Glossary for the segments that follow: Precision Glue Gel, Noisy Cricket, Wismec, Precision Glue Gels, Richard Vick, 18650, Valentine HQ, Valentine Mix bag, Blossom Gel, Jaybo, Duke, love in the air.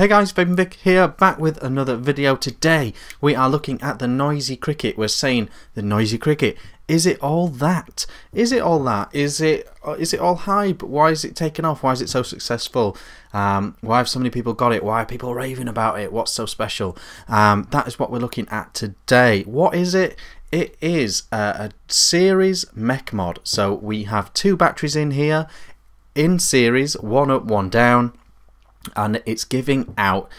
Hey guys, Vic here, back with another video. Today we are looking at the noisy cricket. We're saying the noisy cricket. Is it all that? Is it all that? Is it all hype? Why is it taking off? Why is it so successful? Why have so many people got it? Why are people raving about it? What's so special? That is what we're looking at today. What is it? It is a series mech mod. So we have two batteries in here, in series, one up, one down. And it's giving out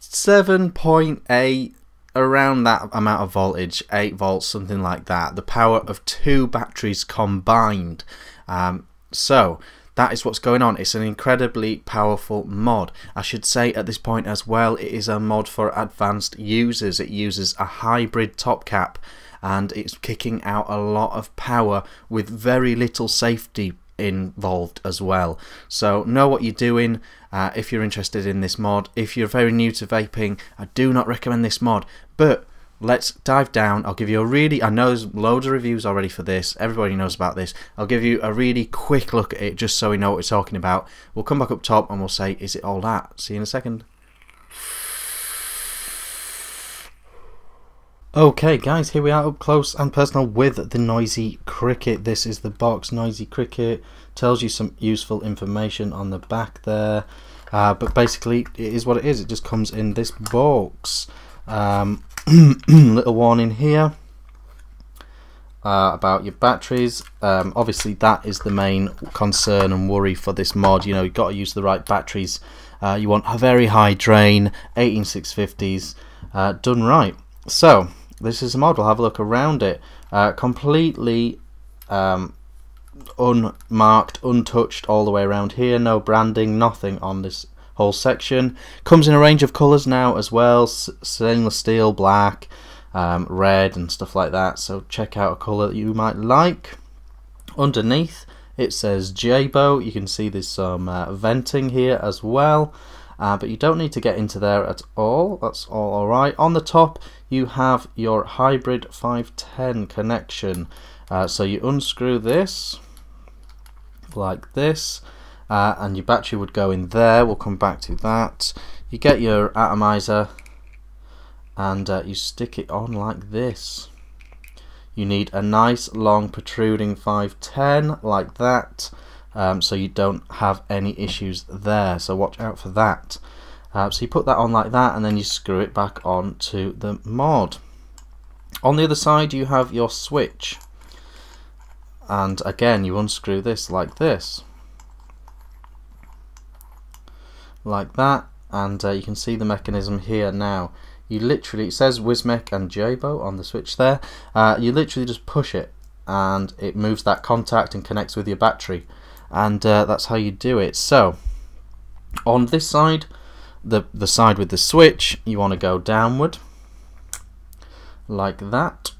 7.8, around that amount of voltage, 8 volts, something like that. The power of two batteries combined. So that is what's going on. It's an incredibly powerful mod. I should say at this point as well, it is a mod for advanced users. It uses a hybrid top cap and it's kicking out a lot of power with very little safety involved as well. So know what you're doing if you're interested in this mod. If you're very new to vaping, I do not recommend this mod, but let's dive down. I'll give you a really, I know there's loads of reviews already for this, everybody knows about this. I'll give you a really quick look at it just so we know what we're talking about. We'll come back up top and we'll say, is it all that? See you in a second. Okay guys, here we are up close and personal with the Noisy Cricket. This is the box. Noisy Cricket tells you some useful information on the back there, but basically it is what it is. It just comes in this box. Little warning here about your batteries. Obviously that is the main concern and worry for this mod. You know, you've got to use the right batteries. You want a very high drain, 18650s, done right. So this is the mod. We'll have a look around it. Completely unmarked, untouched all the way around here. No branding, nothing on this whole section. Comes in a range of colours now as well. Stainless steel, black, red and stuff like that. So check out a colour that you might like. Underneath it says Jaybo. You can see there's some venting here as well. But you don't need to get into there at all. That's all alright. On the top you have your hybrid 510 connection. So you unscrew this like this, and your battery would go in there. We'll come back to that. You get your atomizer and you stick it on like this. You need a nice long protruding 510 like that. So you don't have any issues there, so watch out for that. So you put that on like that and then you screw it back on to the mod. On the other side you have your switch, and again you unscrew this like this, like that, and you can see the mechanism here now. You literally, it says Wismec and Jaybo on the switch there. You literally just push it and it moves that contact and connects with your battery. And that's how you do it. So on this side, the side with the switch, you want to go downward like that.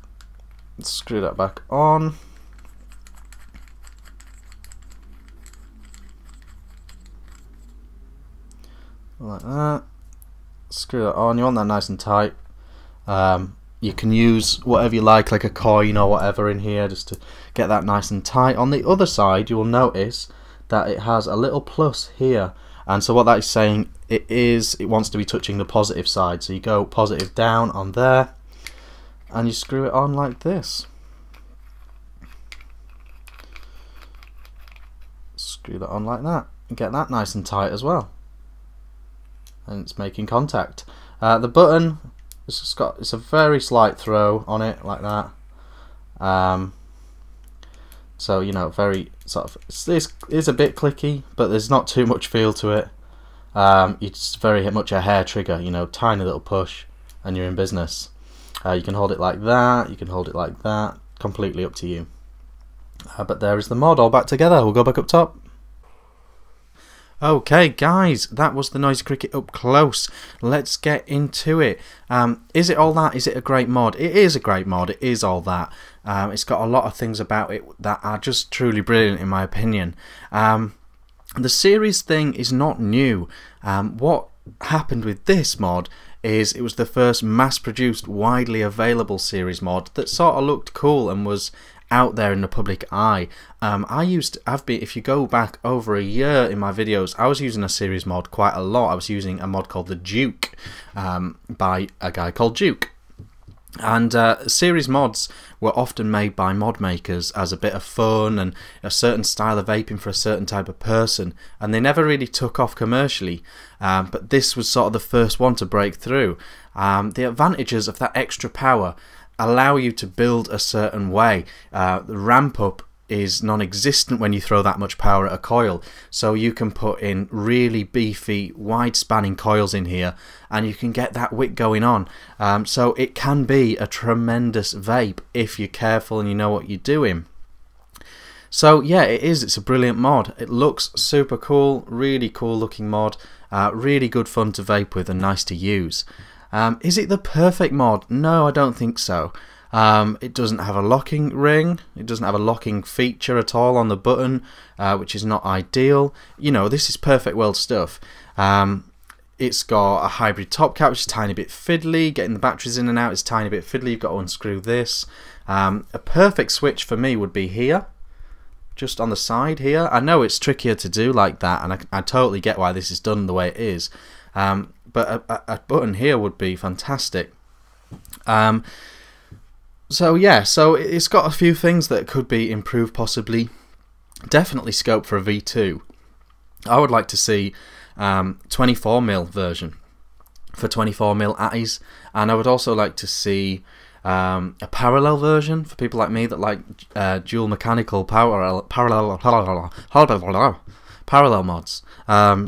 Screw that back on. Like that. Screw that on. You want that nice and tight. You can use whatever you like a coin or whatever in here, just to get that nice and tight. On the other side you will notice that it has a little plus here, and so what that is saying, it wants to be touching the positive side. So you go positive down on there and you screw it on like this. Screw that on like that and get that nice and tight as well, and it's making contact. The button, it's a very slight throw on it like that. So you know, very sort of, this is a bit clicky, but there's not too much feel to it. It's very much a hair trigger, you know, tiny little push and you're in business. You can hold it like that, you can hold it like that, completely up to you. But there is the mod all back together. We'll go back up top. Okay guys, that was the Noisy Cricket up close. Let's get into it. Is it all that? Is it a great mod? It is a great mod. It is all that. It's got a lot of things about it that are just truly brilliant in my opinion. The series thing is not new. What happened with this mod is it was the first mass-produced, widely available series mod that sort of looked cool and was out there in the public eye. If you go back over a year in my videos, I was using a series mod quite a lot. I was using a mod called the Duke by a guy called Duke. And series mods were often made by mod makers as a bit of fun and a certain style of vaping for a certain type of person, and they never really took off commercially, but this was sort of the first one to break through. The advantages of that extra power allow you to build a certain way. The ramp up is non-existent when you throw that much power at a coil, so you can put in really beefy wide spanning coils in here and you can get that wick going on, so it can be a tremendous vape if you're careful and you know what you're doing. So yeah, it's a brilliant mod. It looks super cool, really cool looking mod, really good fun to vape with and nice to use. Is it the perfect mod? No, I don't think so. It doesn't have a locking ring, it doesn't have a locking feature at all on the button, which is not ideal. You know, this is perfect world stuff. It's got a hybrid top cap, which is a tiny bit fiddly. Getting the batteries in and out is a tiny bit fiddly, you've got to unscrew this. A perfect switch for me would be here, just on the side here. I know it's trickier to do like that, and I totally get why this is done the way it is, but a button here would be fantastic. So yeah, so it's got a few things that could be improved possibly. Definitely scope for a V2. I would like to see 24mm version for 24mm atties, and I would also like to see a parallel version for people like me that like dual mechanical parallel mods.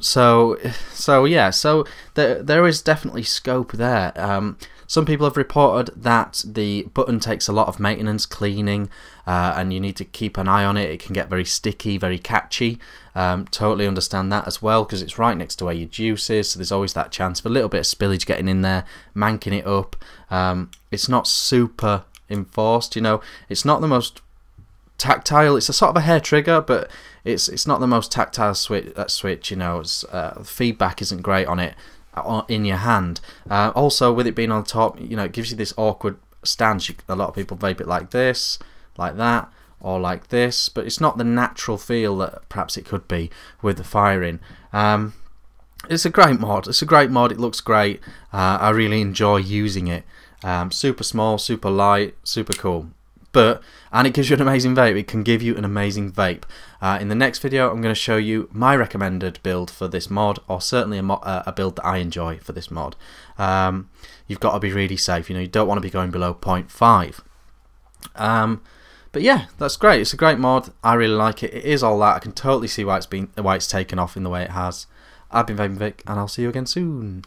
So yeah, so there is definitely scope there. Some people have reported that the button takes a lot of maintenance, cleaning, and you need to keep an eye on it. It can get very sticky, very catchy. Totally understand that as well, because it's right next to where your juice is, so there's always that chance of a little bit of spillage getting in there, manking it up. It's not super enforced, you know. It's not the most tactile. It's a sort of a hair trigger, but it's not the most tactile switch, you know. It's, feedback isn't great on it in your hand. Also, with it being on top, you know, it gives you this awkward stance. A lot of people vape it like this, like that, or like this, but it's not the natural feel that perhaps it could be with the firing. It's a great mod. It's a great mod. It looks great. I really enjoy using it. Super small, super light, super cool. And it gives you an amazing vape. It can give you an amazing vape. In the next video, I'm going to show you my recommended build for this mod, or certainly a build that I enjoy for this mod. You've got to be really safe. You know, you don't want to be going below 0.5. But yeah, that's great. It's a great mod. I really like it. It is all that. I can totally see why it's taken off in the way it has. I've been Vaping Vic, and I'll see you again soon.